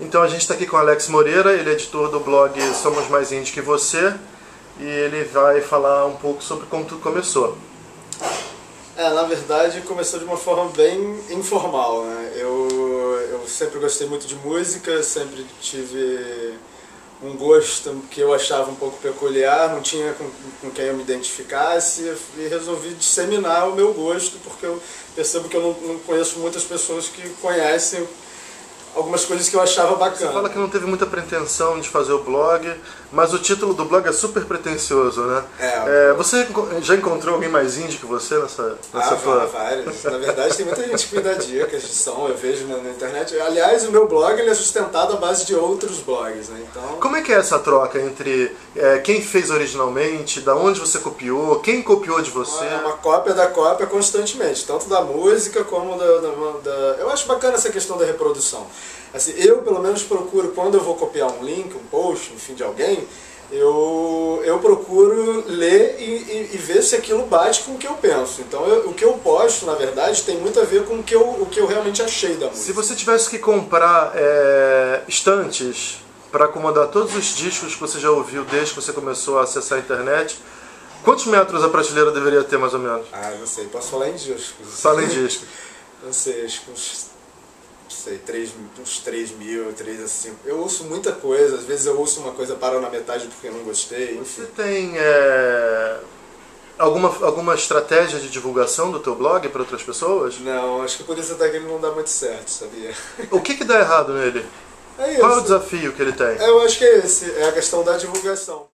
Então a gente está aqui com o Alékis Moreira, ele é editor do blog Somos Mais Indie Que Você, e ele vai falar um pouco sobre como tudo começou. Na verdade começou de uma forma bem informal, né? Eu sempre gostei muito de música, sempre tive um gosto que eu achava um pouco peculiar, não tinha com quem eu me identificasse, e resolvi disseminar o meu gosto, porque eu percebo que eu não conheço muitas pessoas que conhecem algumas coisas que eu achava bacana. Você fala que não teve muita pretensão de fazer o blog, mas o título do blog é super pretencioso, né? Você já encontrou alguém mais indie que você nessa várias. Na verdade, tem muita gente que me dá dicas de som, eu vejo na internet. Aliás, o meu blog ele é sustentado à base de outros blogs, né? Então... Como é que é essa troca entre quem fez originalmente, da onde você copiou, quem copiou de você? É uma cópia da cópia constantemente, tanto da música como da... Eu acho bacana essa questão da reprodução. Assim, eu pelo menos procuro, quando eu vou copiar um link, um post, enfim, de alguém, eu procuro ler e ver se aquilo bate com o que eu penso. Então o que eu posto, na verdade, tem muito a ver com o que eu realmente achei da música. Se você tivesse que comprar estantes para acomodar todos os discos que você já ouviu desde que você começou a acessar a internet, quantos metros a prateleira deveria ter, mais ou menos? Não sei, posso falar em discos. Fala em discos. Não sei, acho que uns 3.000, 3 a 5. Eu ouço muita coisa, às vezes eu ouço uma coisa, paro na metade porque eu não gostei. Enfim. Você tem alguma estratégia de divulgação do teu blog para outras pessoas? Não, acho que por isso até que ele não dá muito certo, sabia? O que dá errado nele? Qual é o desafio que ele tem? Eu acho que é esse, é a questão da divulgação.